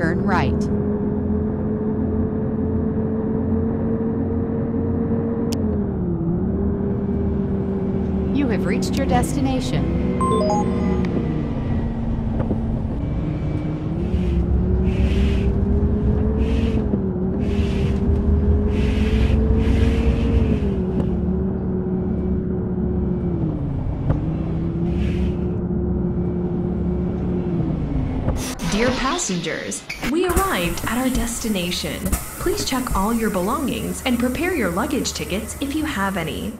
Turn right. You have reached your destination. Dear passengers, we arrived at our destination. please check all your belongings and prepare your luggage tickets if you have any.